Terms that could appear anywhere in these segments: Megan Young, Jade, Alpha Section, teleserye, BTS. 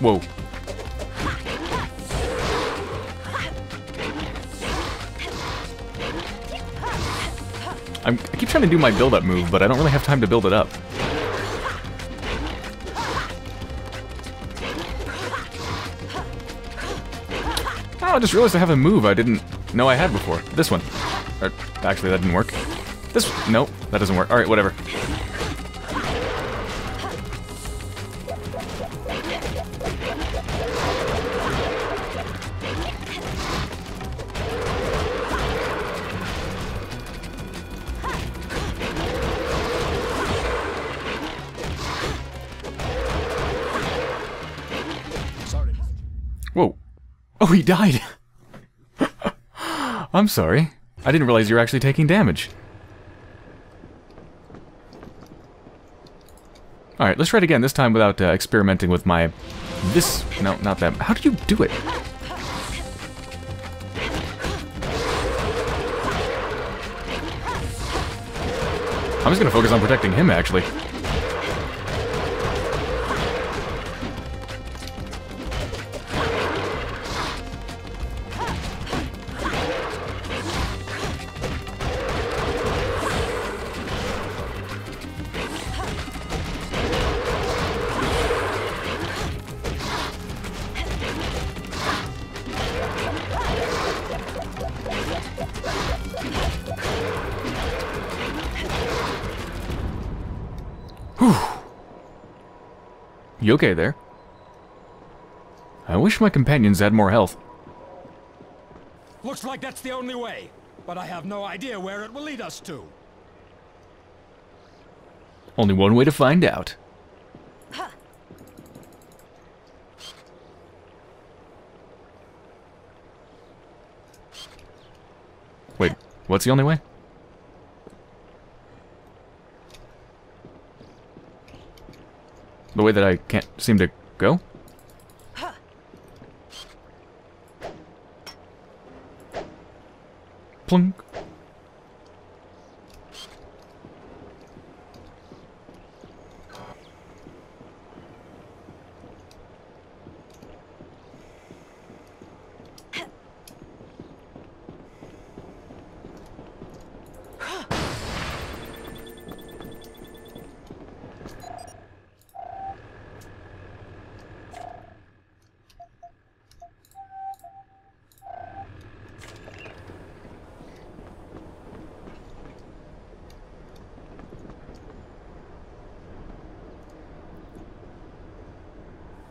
Whoa. I keep trying to do my build-up move, but I don't really have time to build it up. Oh, I just realized I have a move I didn't know I had before. This one. Or, actually, that didn't work. This one. Nope, that doesn't work. Alright, whatever. Oh, he died! I'm sorry. I didn't realize you were actually taking damage. Alright, let's try it again, this time without experimenting with my... This... No, not that. How do you do it? I'm just gonna focus on protecting him, actually. You okay there? I wish my companions had more health. Looks like that's the only way, but I have no idea where it will lead us to. Only one way to find out. Huh. Wait, what's the only way? The way that I can't seem to go? Huh. Plunk.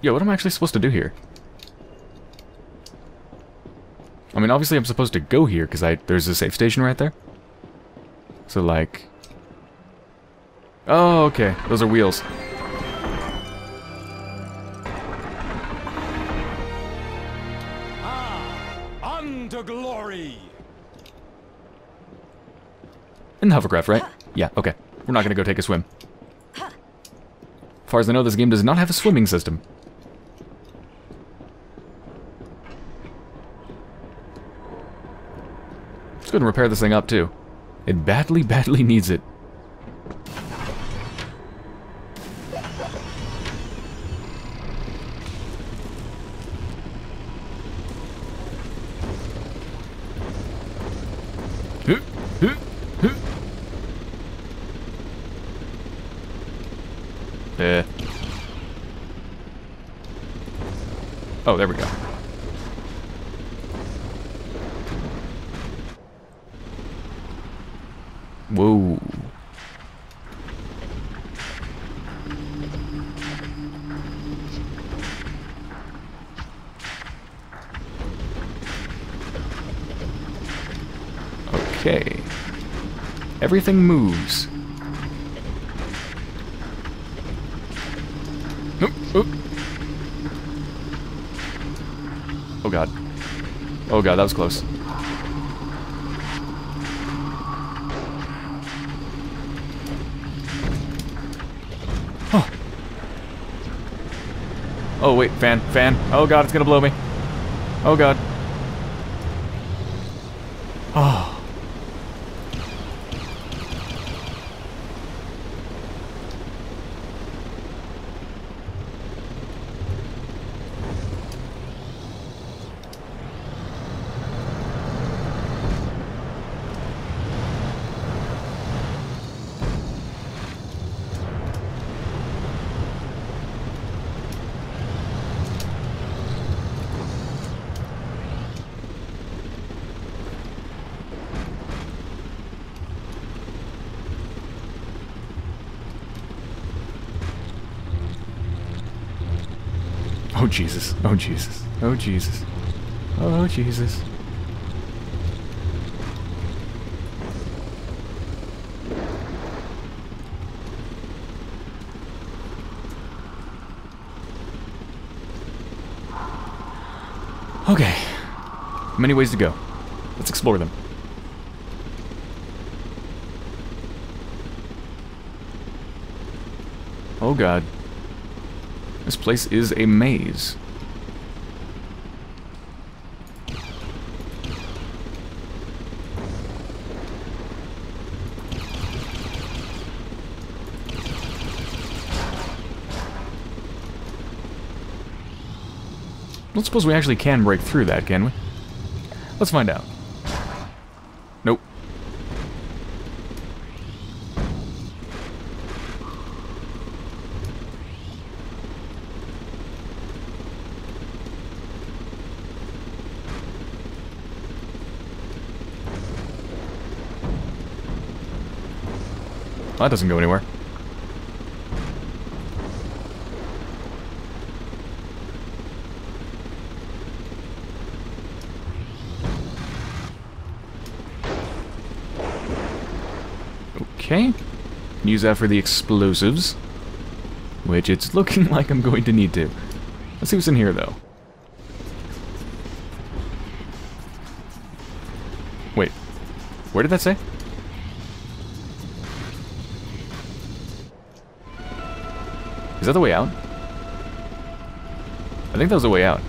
Yo, what am I actually supposed to do here? I mean, obviously I'm supposed to go here, because there's a safe station right there. So, like... Oh, okay. Those are wheels. Ah, on to glory! In the hovercraft, right? Yeah, okay. We're not going to go take a swim. As far as I know, this game does not have a swimming system. Let's go ahead and repair this thing up, too. It badly, badly needs it. Oh, there we go. Whoa. Okay. Everything moves. Nope. Oh god. Oh god, that was close. Oh wait, fan. Oh god, it's gonna blow me. Oh god. Oh. Oh Jesus, oh Jesus, oh Jesus, oh Jesus. Okay, many ways to go. Let's explore them. Oh God. This place is a maze. I don't suppose we actually can break through that, can we? Let's find out. Nope. Well, that doesn't go anywhere. Okay, use that for the explosives, which it's looking like I'm going to need to. Let's see what's in here, though. Wait, where did that say? Is that the way out? I think that was the way out.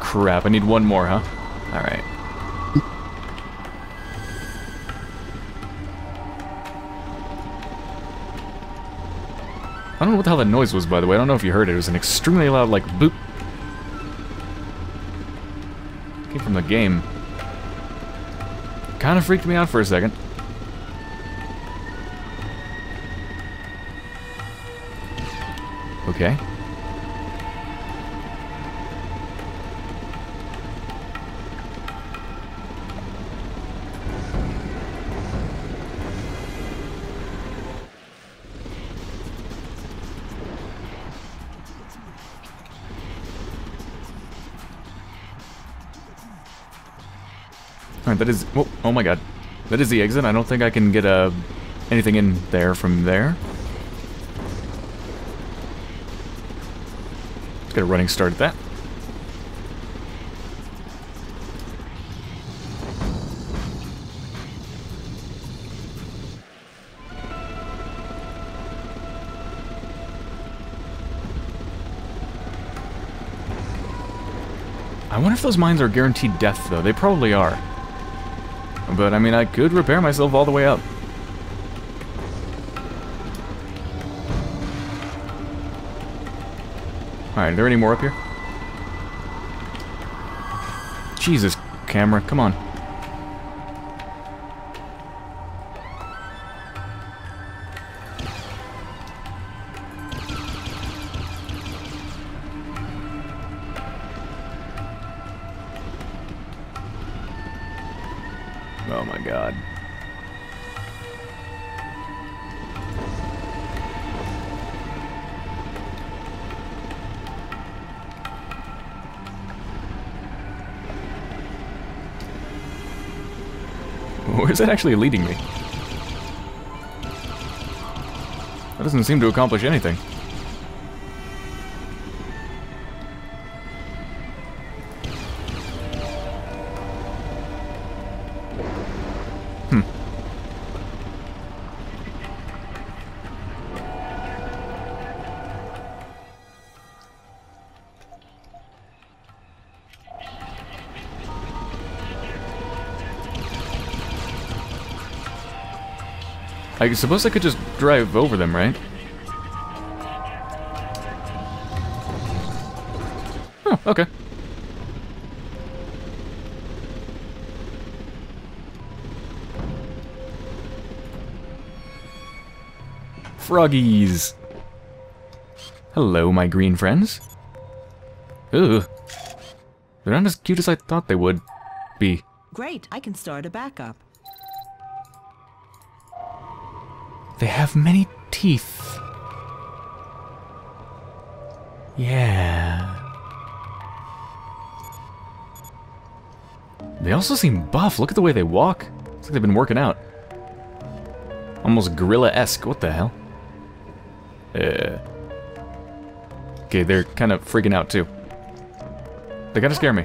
Crap, I need one more, huh? Alright. I don't know what the hell that noise was, by the way. I don't know if you heard it. It was an extremely loud, like, boop. Came from the game. Kind of freaked me out for a second. Okay. Alright, that is... Oh, oh my God. That is the exit. I don't think I can get anything in there from there. Let's get a running start at that. I wonder if those mines are guaranteed death, though. They probably are. But, I mean, I could repair myself all the way up. Alright, are there any more up here? Jesus, camera, come on. Oh my God. Where's that actually leading me? That doesn't seem to accomplish anything. I suppose I could just drive over them, right? Oh, okay. Froggies! Hello, my green friends. Ooh. They're not as cute as I thought they would be. Great, I can start a backup. They have many teeth. Yeah. They also seem buff. Look at the way they walk. It's like they've been working out. Almost gorilla-esque. What the hell? Okay, they're kind of freaking out too. They gotta scare me.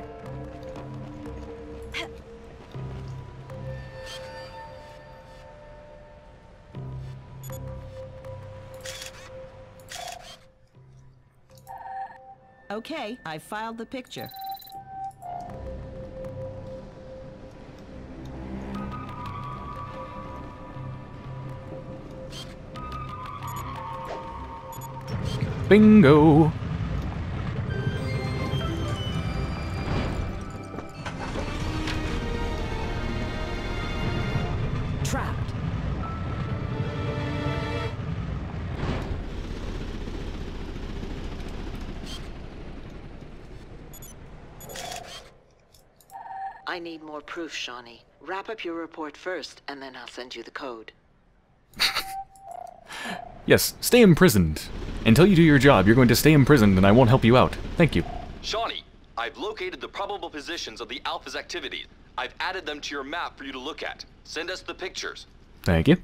Okay, I filed the picture. Bingo! Trapped. I need more proof, Shawnee. Wrap up your report first, and then I'll send you the code. Yes, stay imprisoned. Until you do your job, you're going to stay imprisoned and I won't help you out. Thank you. Shawnee, I've located the probable positions of the Alpha's activities. I've added them to your map for you to look at. Send us the pictures. Thank you.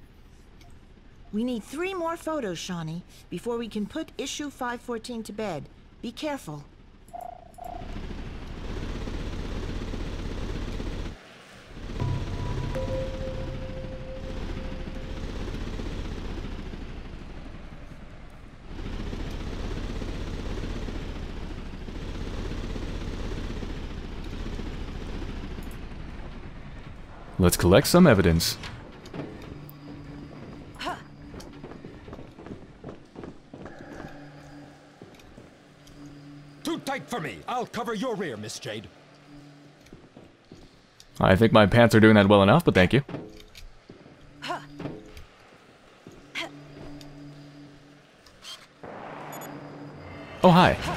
We need 3 more photos, Shawnee, before we can put issue 514 to bed. Be careful. Let's collect some evidence. Huh. Too tight for me. I'll cover your rear, Miss Jade. I think my pants are doing that well enough, but thank you. Huh. Huh. Oh, hi. Huh.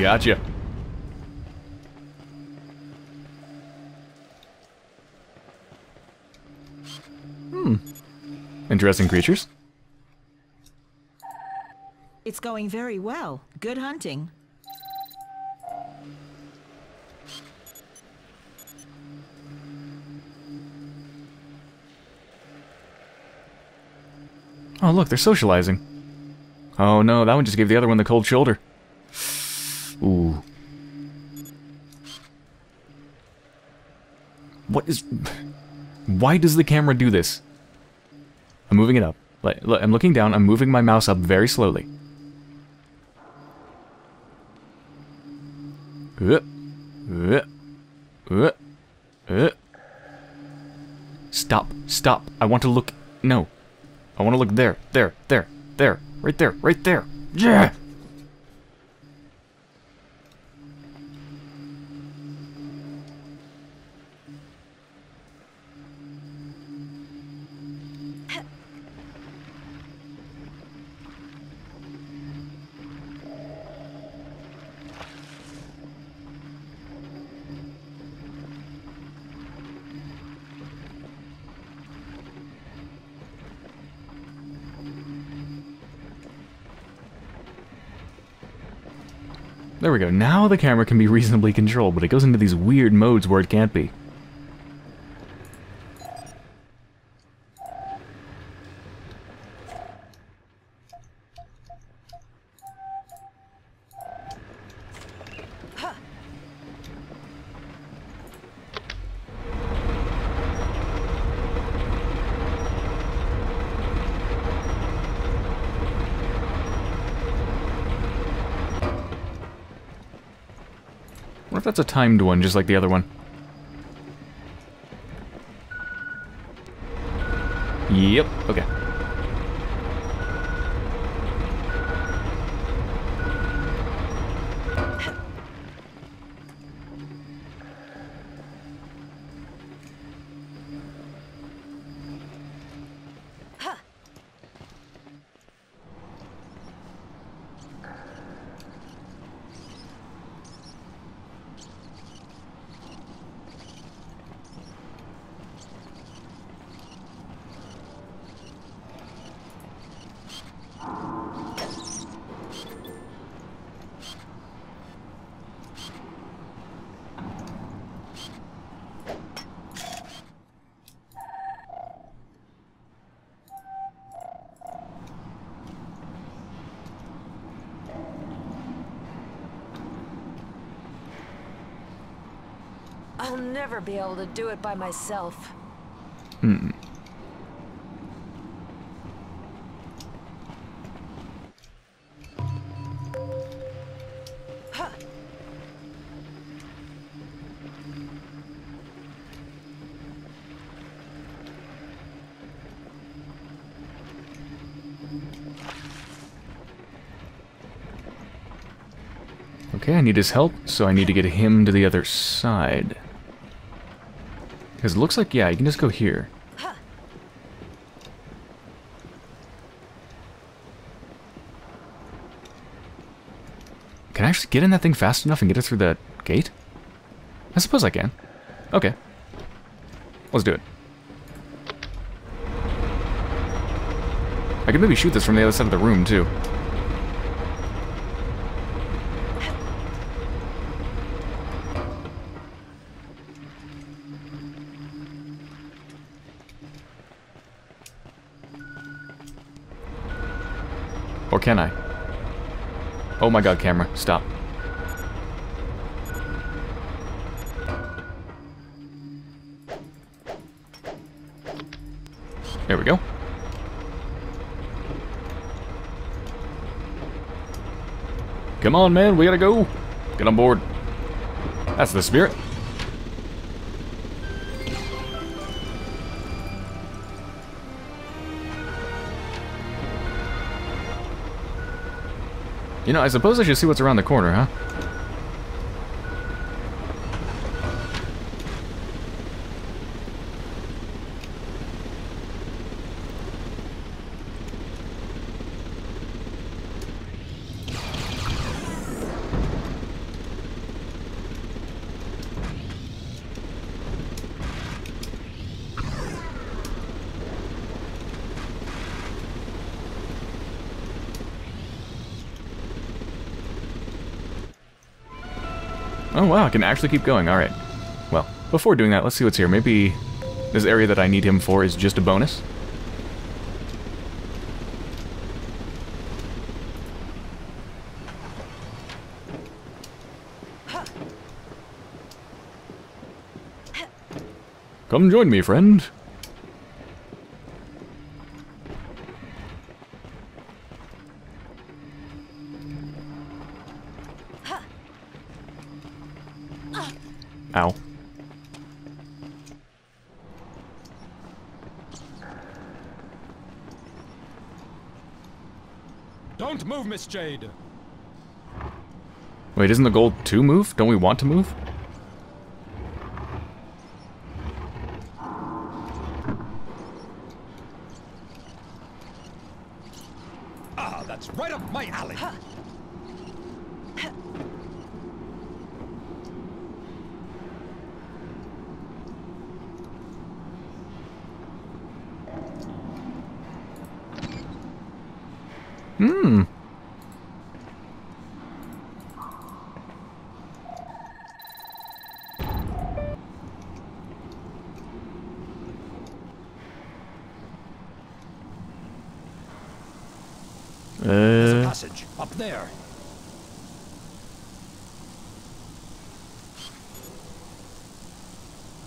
Gotcha. Hmm. Interesting creatures. It's going very well. Good hunting. Oh, look, they're socializing. Oh no, that one just gave the other one the cold shoulder. Ooh. What is... Why does the camera do this? I'm moving it up. I'm looking down, I'm moving my mouse up very slowly. Stop, stop. I want to look... No. I want to look there, there, there, there. Right there, right there. Yeah! There we go. Now the camera can be reasonably controlled, but it goes into these weird modes where it can't be. Huh. That's a timed one, just like the other one. Yep, okay. I'll never be able to do it by myself. Hmm. Okay, I need his help, so I need to get him to the other side. Because it looks like, yeah, you can just go here. Can I actually get in that thing fast enough and get it through the gate? I suppose I can. Okay. Let's do it. I could maybe shoot this from the other side of the room, too. Or can I? Oh my god, camera, stop. There we go. Come on, man, we gotta go. Get on board. That's the spirit. You know, I suppose I should see what's around the corner, huh? Oh wow, I can actually keep going, alright. Well, before doing that, let's see what's here. Maybe this area that I need him for is just a bonus? Come join me, friend. Ow. Don't move, Miss Jade. Wait, isn't the goal to move? Don't we want to move? Ah, that's right up my alley. Huh. Hmm. There's a passage up there.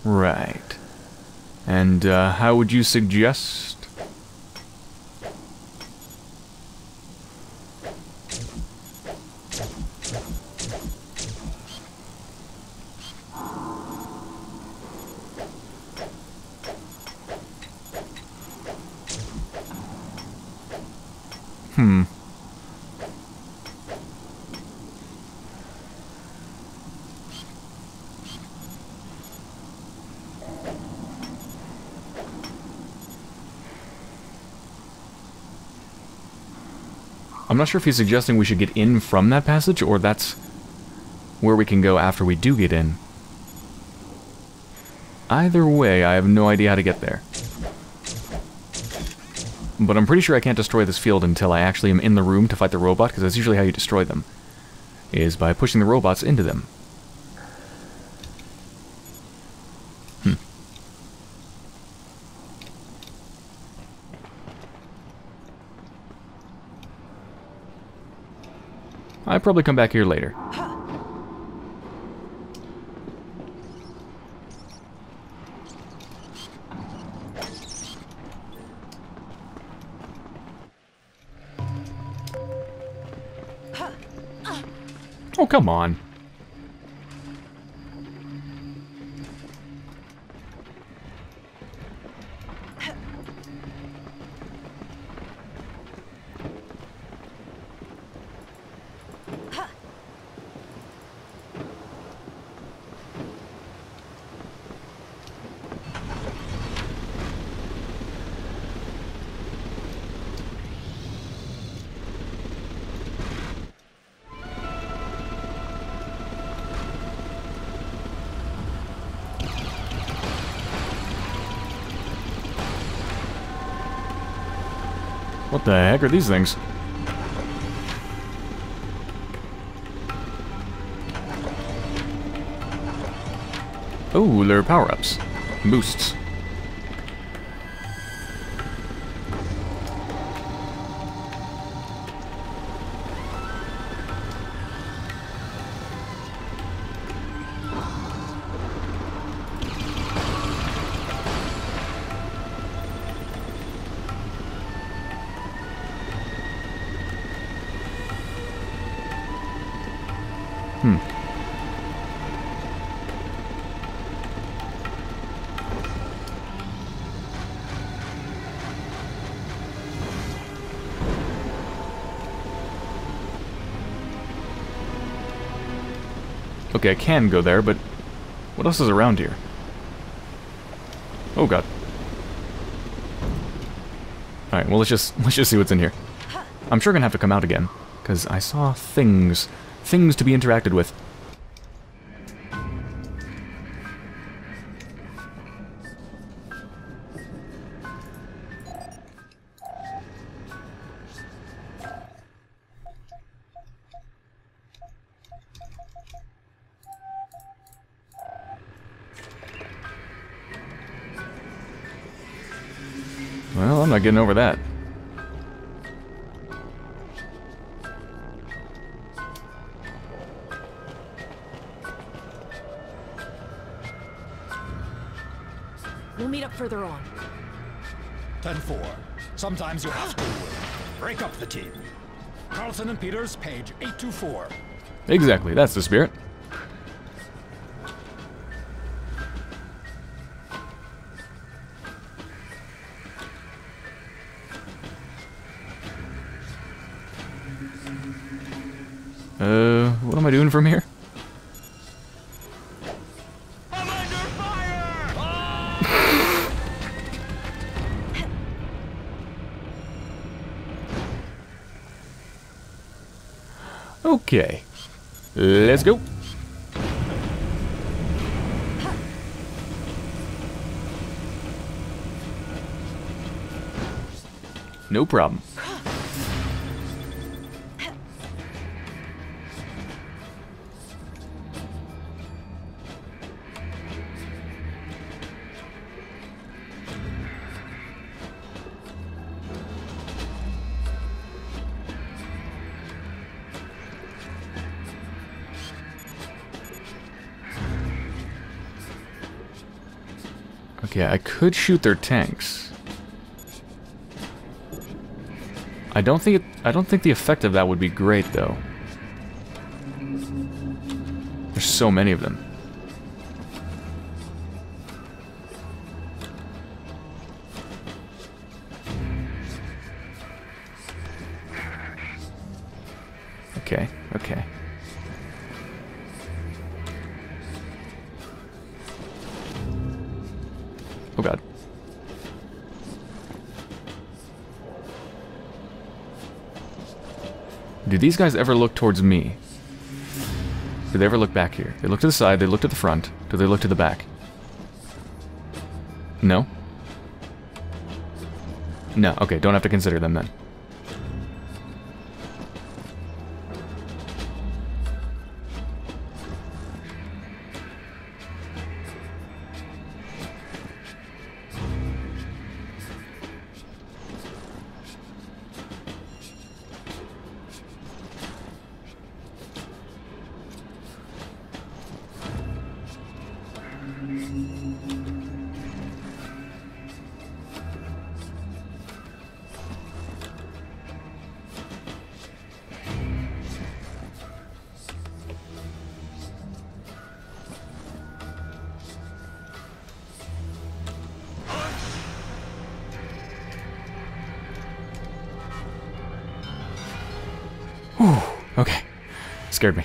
Right. And how would you suggest? Hmm. I'm not sure if he's suggesting we should get in from that passage, or that's where we can go after we do get in. Either way, I have no idea how to get there. But I'm pretty sure I can't destroy this field until I actually am in the room to fight the robot, because that's usually how you destroy them, is by pushing the robots into them. Hmm. I'll probably come back here later. Oh, come on. What the heck are these things? Oh, they're power-ups. Boosts. Okay, I can go there, but what else is around here? Oh god. Alright, well let's just see what's in here. I'm sure gonna have to come out again, because I saw things. Things to be interacted with. Well, I'm not getting over that. We'll meet up further on. 10-4. Sometimes you have to break up the team. Carlson and Peters, page 824. Exactly, that's the spirit. What am I doing from here? I'm under fire! Ah! Okay, let's go. No problem. Okay, I could shoot their tanks. I don't think the effect of that would be great though. There's so many of them. Okay, okay. Oh god. Do these guys ever look towards me? Do they ever look back here? They look to the side, they look to the front. Do they look to the back? No? No, okay, don't have to consider them then. Whew, okay. Scared me.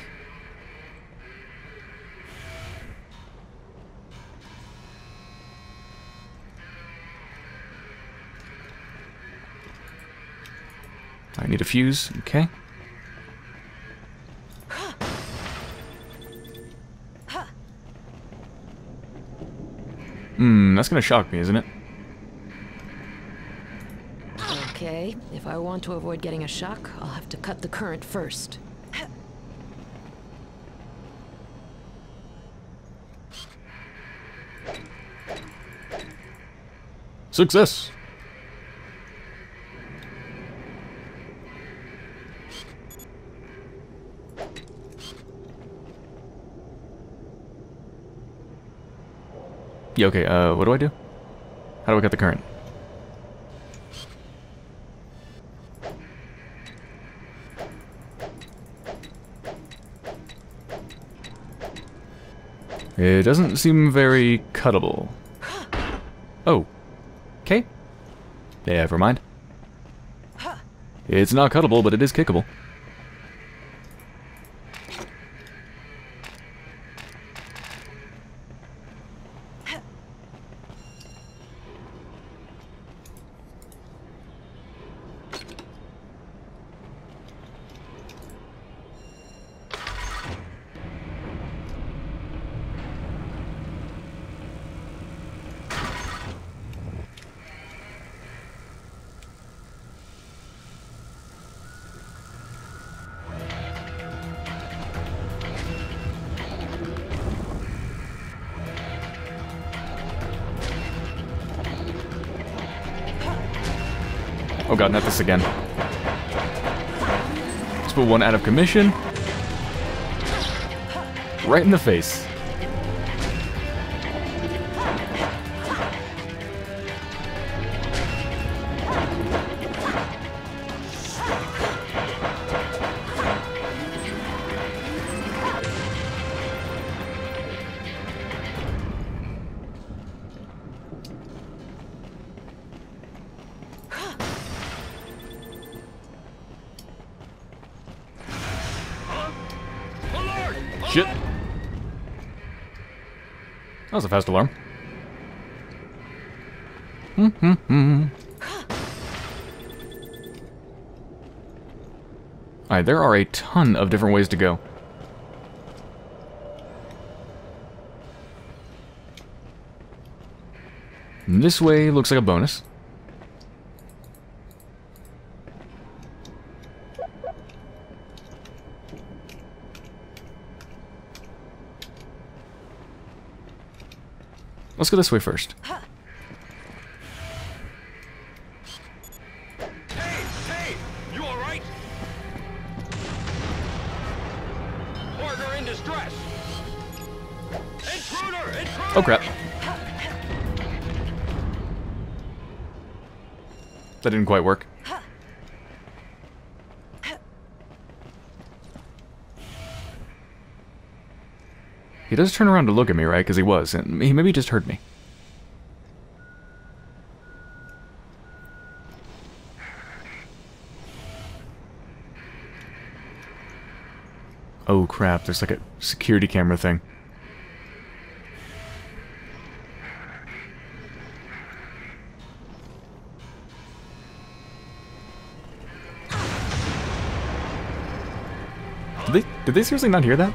I need a fuse, okay. Hmm, that's gonna shock me, isn't it? Okay, if I want to avoid getting a shock, I'll have to cut the current first. Success! Yeah, okay, what do? How do I cut the current? It doesn't seem very cuttable. Oh. Okay. Never mind. It's not cuttable, but it is kickable. Oh god, not this again. Let's put one out of commission. Right in the face. Shit. That was a fast alarm. Alright, there are a ton of different ways to go. And this way looks like a bonus. Let's go this way first. Hey, you all right? Order in distress. Intruder, intruder. Oh crap. That didn't quite work. He does turn around to look at me, right? Because he was, and he maybe just heard me. Oh crap, there's like a security camera thing. Did they seriously not hear that?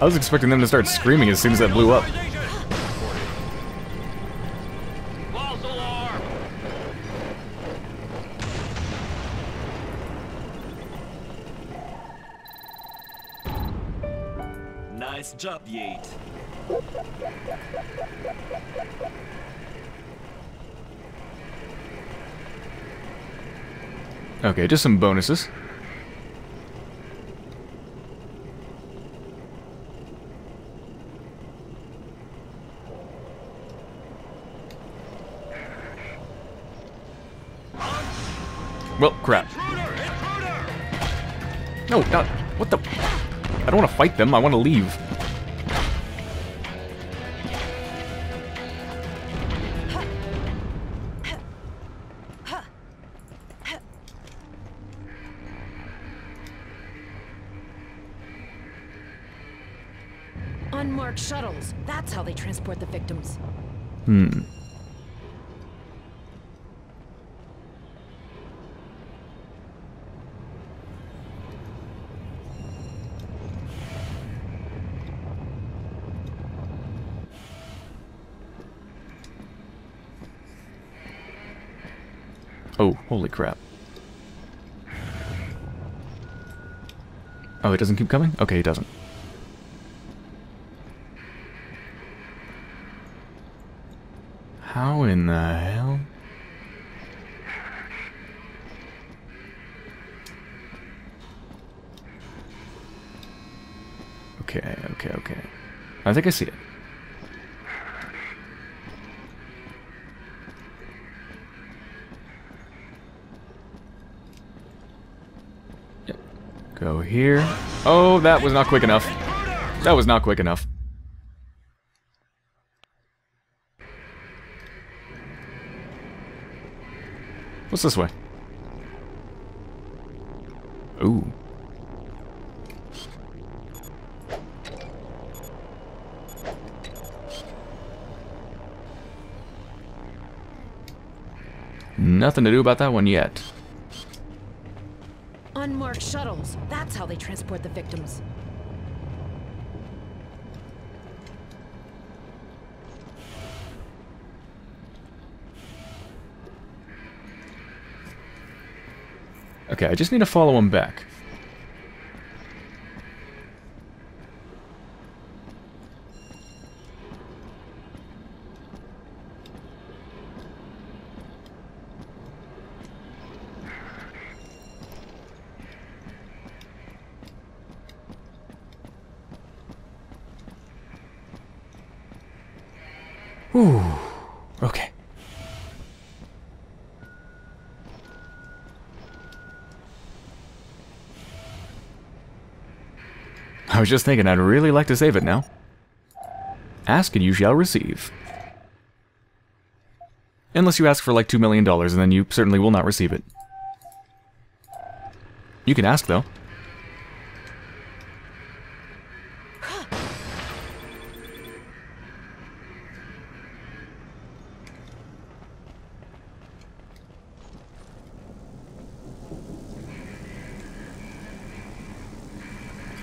I was expecting them to start screaming as soon as that blew up. False alarm. Nice job, Jade. Okay, just some bonuses. Well, crap. No, not... What the... I don't want to fight them, I want to leave. unmarked shuttles. That's how they transport the victims. Hmm. Oh, holy crap. Oh, it doesn't keep coming? Okay, it doesn't. How in the hell? Okay, okay, okay. I think I see it. Go here. Oh, that was not quick enough. That was not quick enough. What's this way? Ooh. Nothing to do about that one yet. Unmarked shuttles. That's how they transport the victims. Okay, I just need to follow him back. Ooh, okay. I was just thinking, I'd really like to save it now. Ask and you shall receive. Unless you ask for like $2 million, and then you certainly will not receive it. You can ask, though.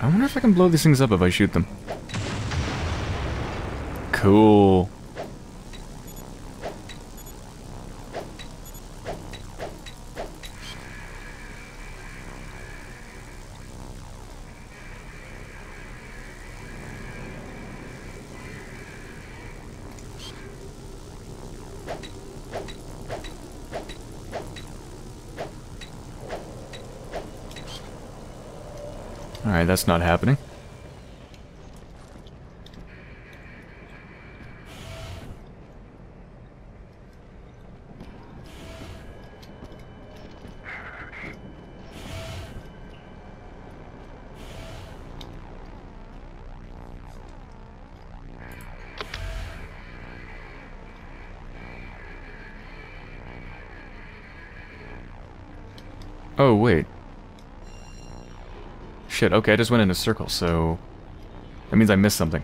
I wonder if I can blow these things up if I shoot them. Cool. Alright, that's not happening. Oh, wait. Shit, okay, I just went in a circle, so that means I missed something.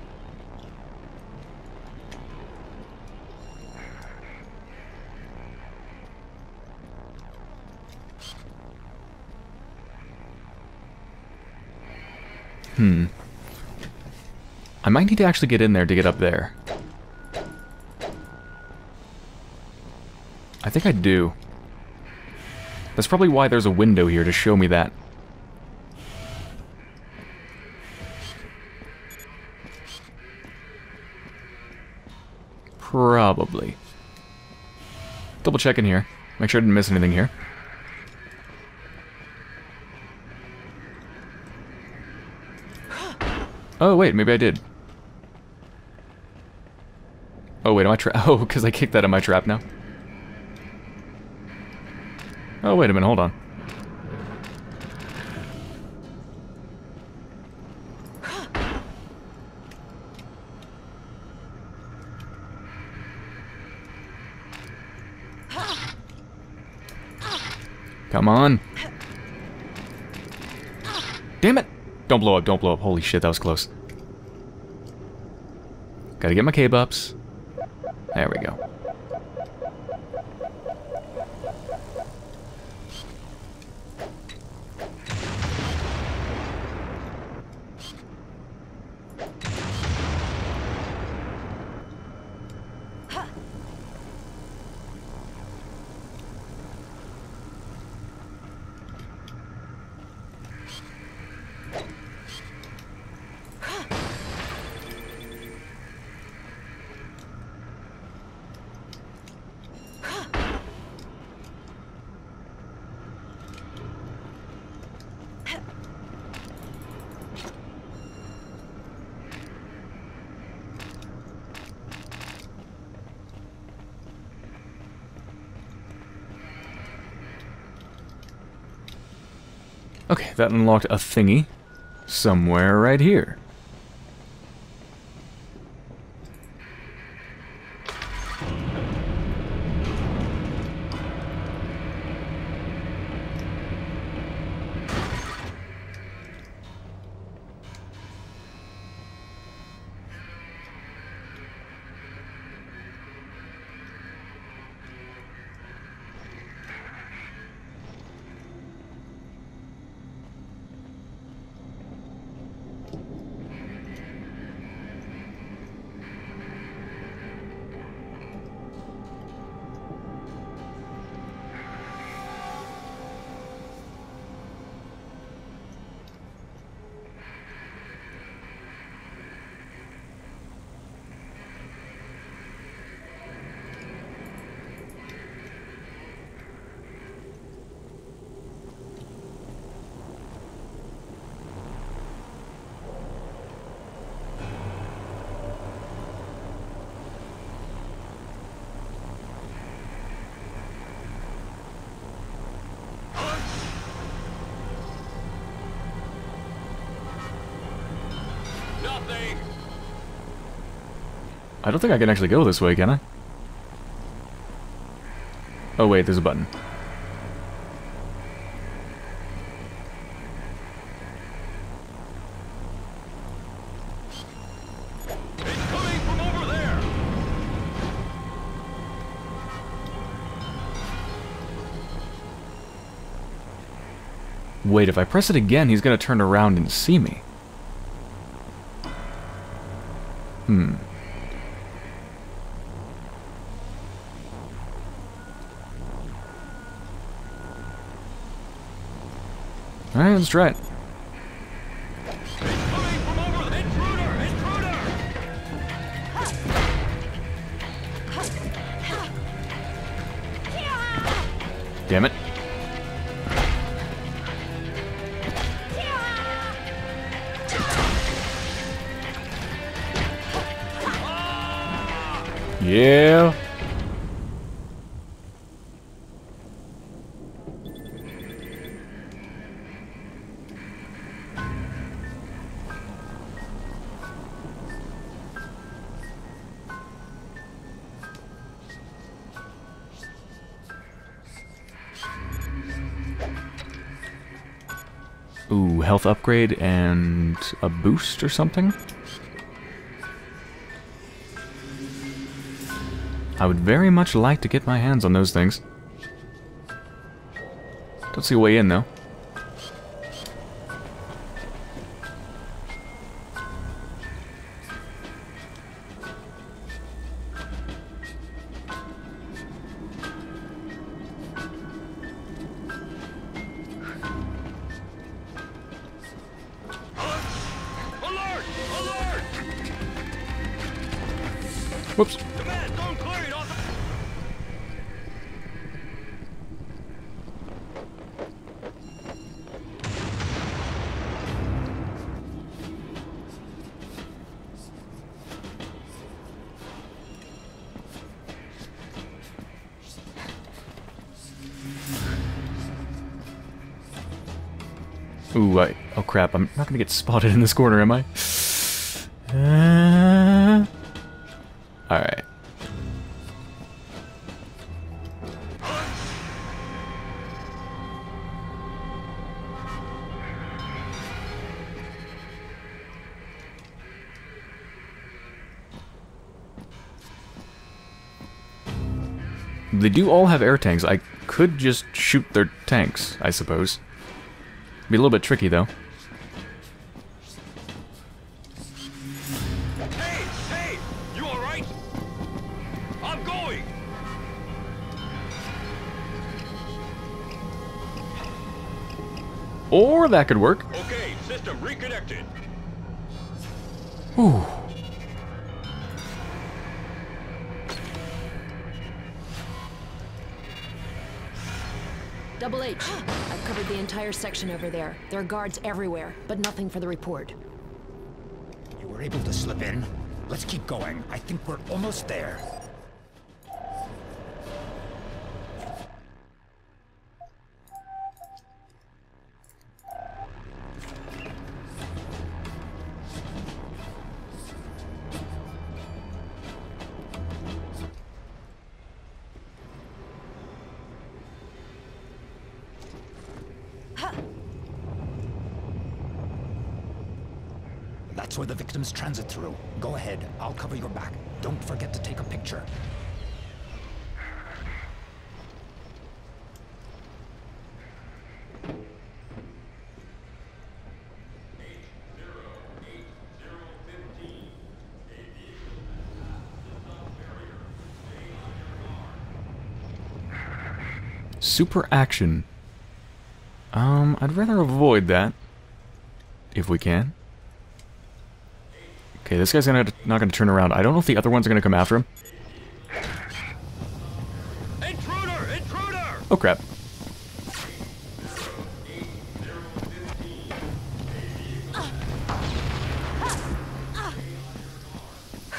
Hmm. I might need to actually get in there to get up there. I think I do. That's probably why there's a window here to show me that. Probably. Double check in here. Make sure I didn't miss anything here. Oh, wait, maybe I did. Oh, wait, am I trapped? Oh, because I kicked that in my trap now. Oh, wait a minute, hold on. Come on. Damn it. Don't blow up, don't blow up. Holy shit, that was close. Gotta get my K-Bups. There we go. Okay, that unlocked a thingy somewhere right here. I don't think I can actually go this way, can I? Oh wait, there's a button. Wait, if I press it again, he's gonna turn around and see me. Alright, let's try it. Damn it. Yeah. Ooh, health upgrade and a boost or something? I would very much like to get my hands on those things. Don't see a way in, though. Whoops. Ooh, oh crap, I'm not gonna get spotted in this corner, am I? Alright. They do all have air tanks. I could just shoot their tanks, I suppose. Be a little bit tricky, though. Hey! You alright? I'm going! Or that could work. Okay, system reconnected. Ooh. Double H, I've covered the entire section over there. There are guards everywhere, but nothing for the report. You were able to slip in? Let's keep going. I think we're almost there. That's where the victims transit through. Go ahead, I'll cover your back. Don't forget to take a picture. Super action. I'd rather avoid that, if we can. Okay, this guy's not gonna turn around. I don't know if the other ones are gonna come after him. Intruder! Intruder! Oh crap.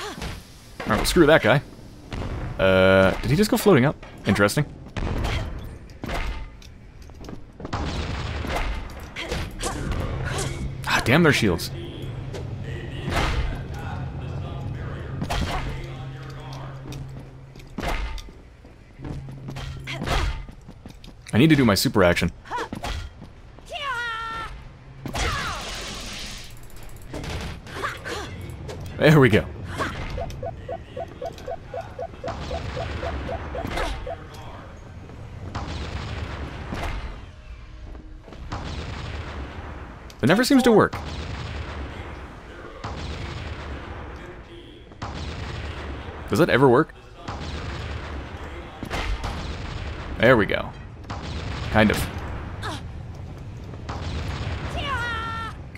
Alright, well, screw that guy. Did he just go floating up? Interesting. Ah, damn their shields. I need to do my super action. There we go. It never seems to work. Does that ever work? There we go. Kind of.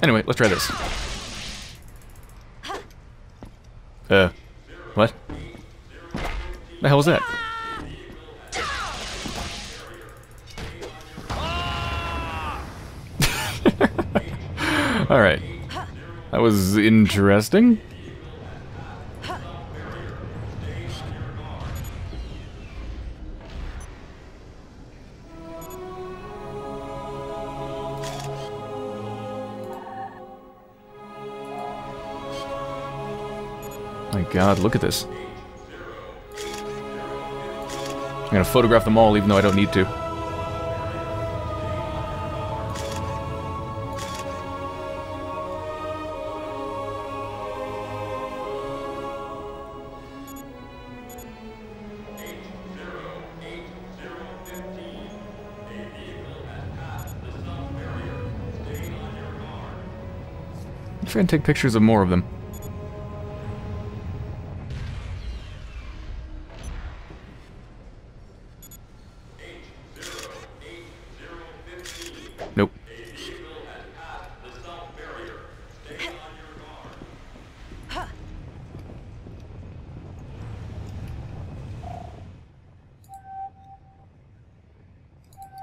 Anyway, let's try this. What? The hell was that? Alright. That was interesting. God, look at this. I'm gonna photograph them all, even though I don't need to. I'm trying to take pictures of more of them.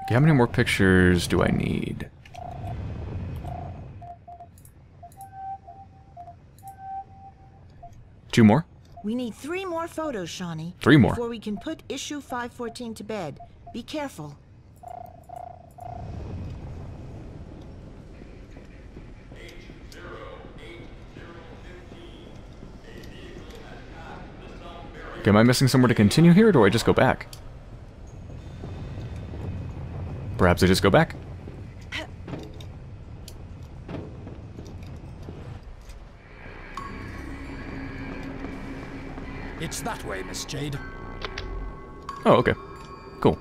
How many more pictures do I need? Two more? We need three more photos, Shawnee. Three more. Before we can put issue 514 to bed. Be careful. Okay, am I missing somewhere to continue here, or do I just go back? Perhaps I just go back. It's that way, Miss Jade. Oh, okay. Cool.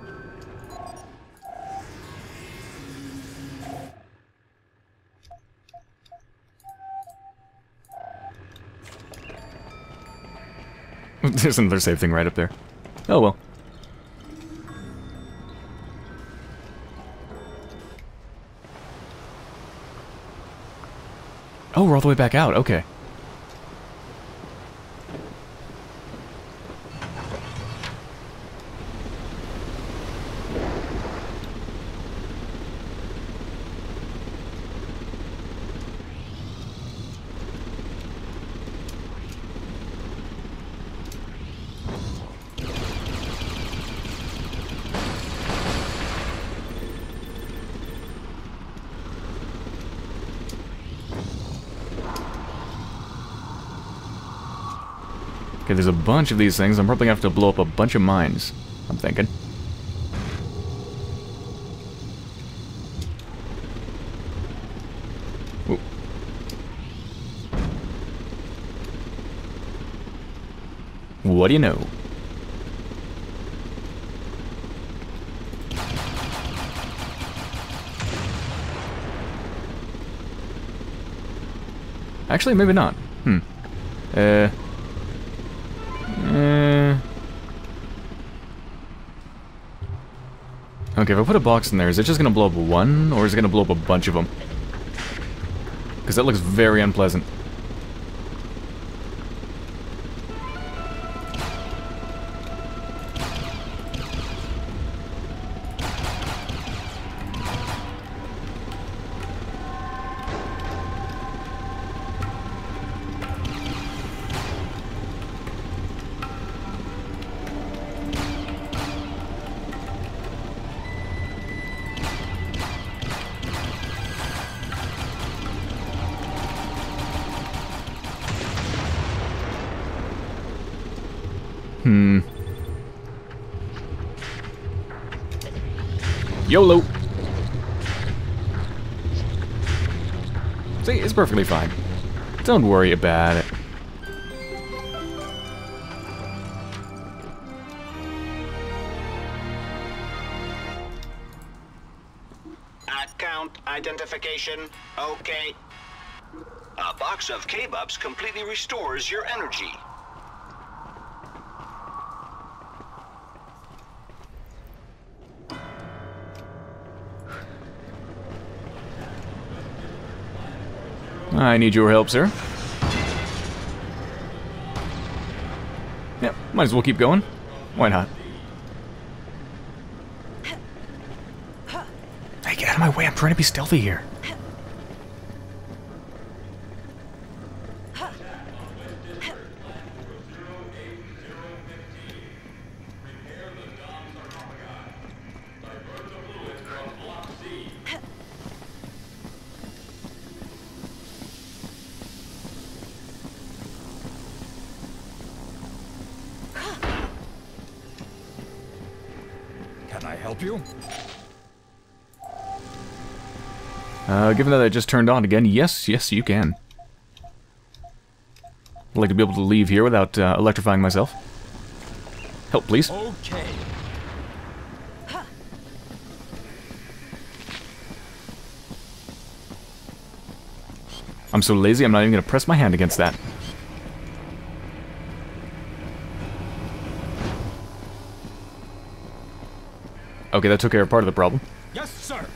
There's another save thing right up there. Oh well. Oh, we're all the way back out. Okay. Okay, there's a bunch of these things. I'm probably gonna have to blow up a bunch of mines, I'm thinking. Ooh. What do you know? Actually, maybe not. Okay, if I put a box in there, is it just gonna blow up one, or is it gonna blow up a bunch of them? Because that looks very unpleasant. YOLO! See, it's perfectly fine. Don't worry about it. Account identification, okay. A box of K-Bups completely restores your energy. I need your help, sir. Yeah, might as well keep going. Why not? Hey, get out of my way. I'm trying to be stealthy here. Given that I just turned on again, yes, you can. I'd like to be able to leave here without electrifying myself. Help, please. Okay. I'm so lazy, I'm not even going to press my hand against that. Okay, that took care of part of the problem. Yes, sir.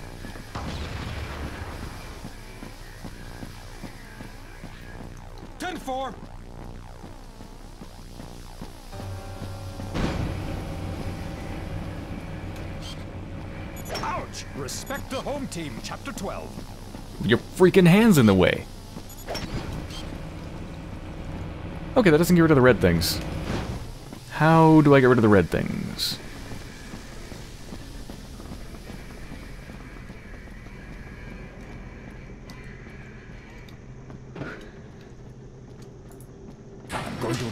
Ouch! Respect the home team, Chapter 12. Your freaking hand's in the way. Okay, that doesn't get rid of the red things. How do I get rid of the red things?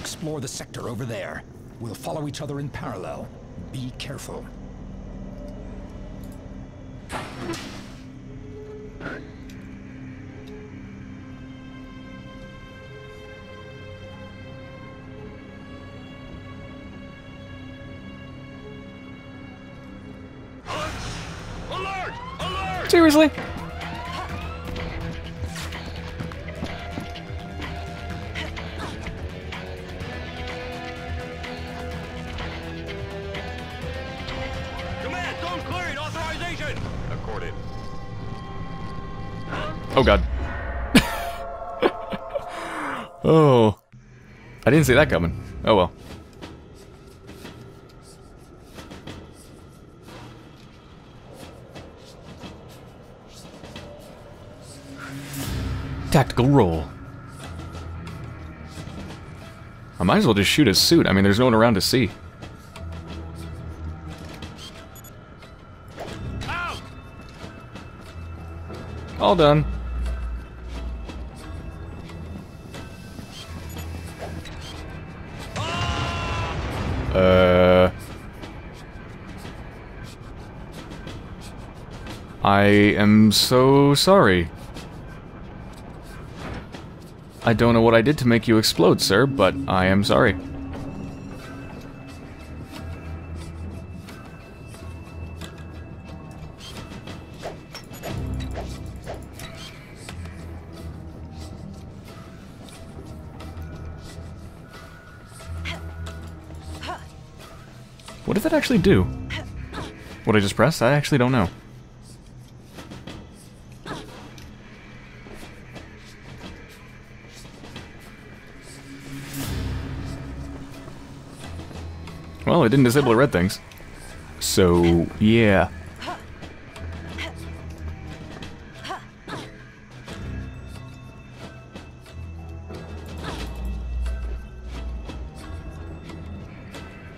Explore the sector over there. We'll follow each other in parallel. Be careful. Seriously? Oh god. Oh. I didn't see that coming. Oh well. Tactical roll. I might as well just shoot his suit. I mean, there's no one around to see. Ow! All done. I am so sorry. I don't know what I did to make you explode, sir, but I am sorry. What did that actually do? What I just pressed? I actually don't know. Well, it didn't disable the red things. So, yeah.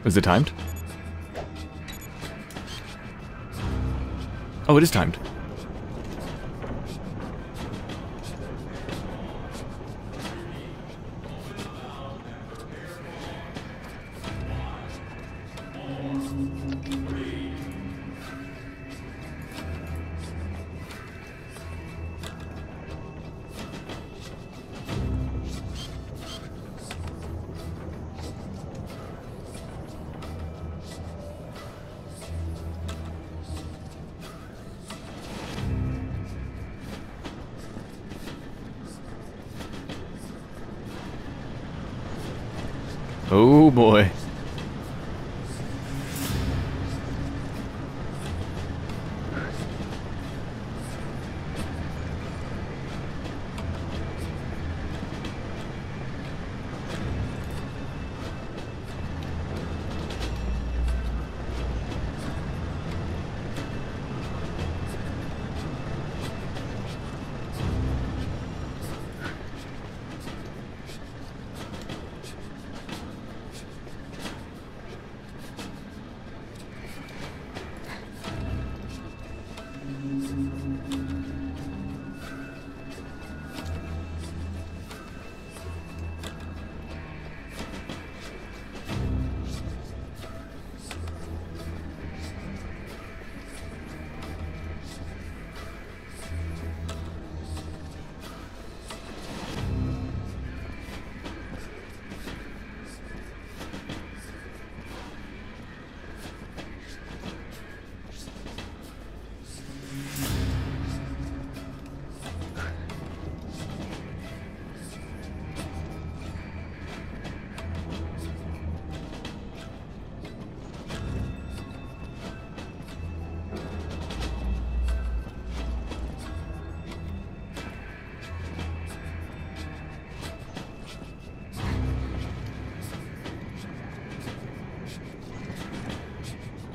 Is it timed? Oh, it is timed. Oh boy.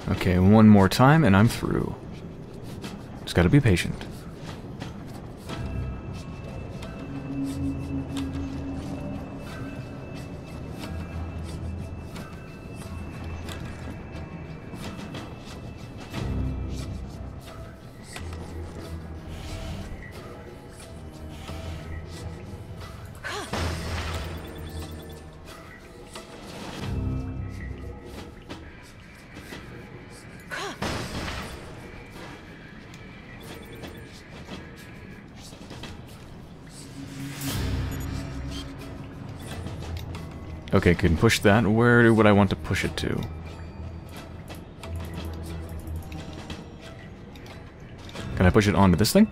Okay, one more time and I'm through. Just gotta be patient. Okay, can push that. Where would I want to push it to? Can Can I push it onto this thing?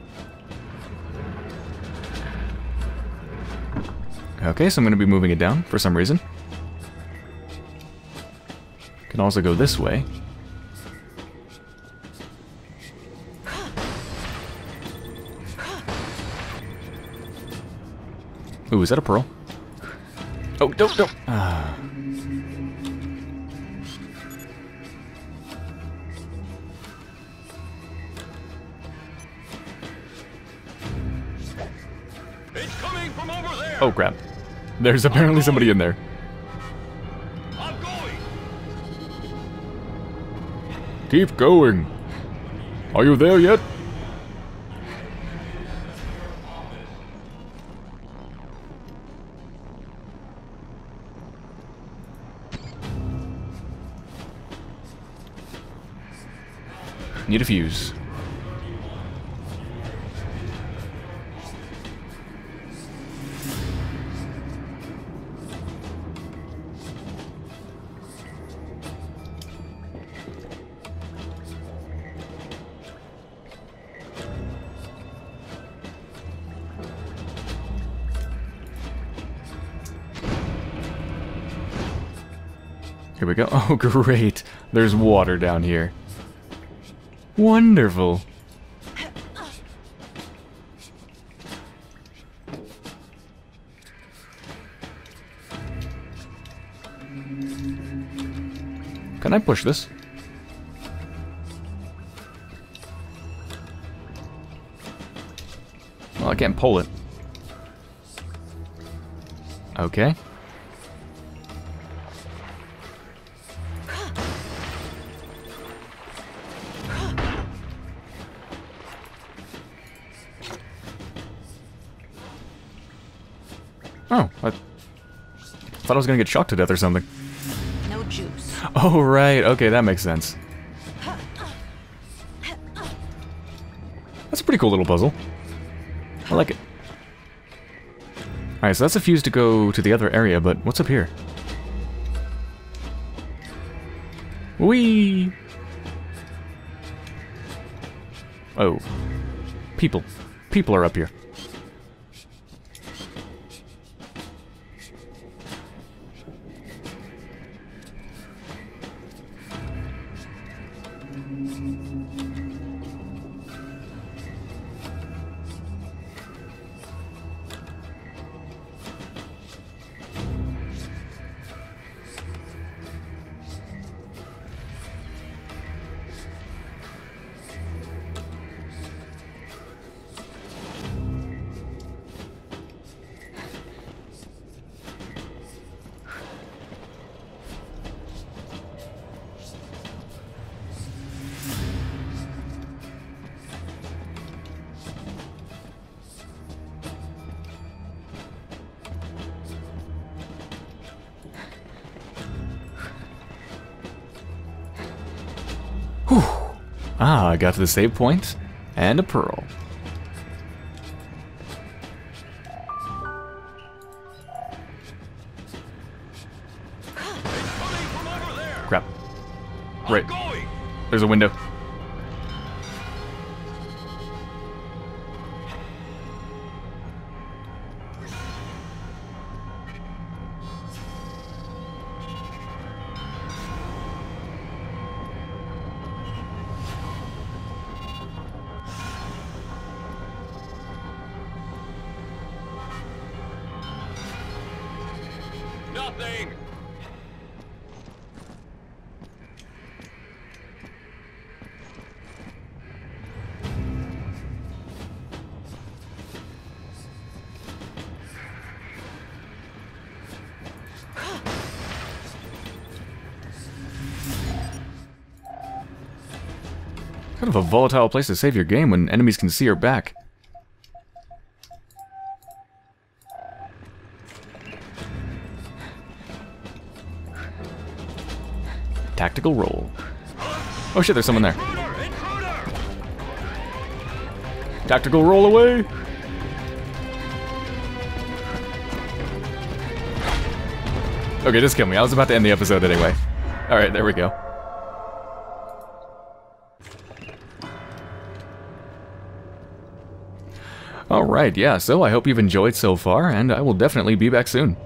Okay, so I'm going to be moving it down for some reason. Can also go this way. Ooh, is that a pearl? Oh, don't. Ah. It's coming from over there. Oh, crap. There's apparently somebody in there. I'm going. Keep going. Are you there yet? Need a fuse. Here we go. Oh, great. There's water down here. Wonderful. Can I push this? Well, I can't pull it. Okay. Oh, I thought I was gonna get shocked to death or something. No juice. Oh, right. Okay, that makes sense. That's a pretty cool little puzzle. I like it. Alright, so that's a fuse to go to the other area, but what's up here? Whee! Oh. People. People are up here. Ah, I got to the save point, and a pearl. Crap. Right. There's a window. Nothing. Kind of a volatile place to save your game when enemies can see your back. Tactical roll. Oh shit, there's someone there. Tactical roll away! Okay, just kill me. I was about to end the episode anyway. Alright, there we go. Alright, yeah, so I hope you've enjoyed so far, and I will definitely be back soon.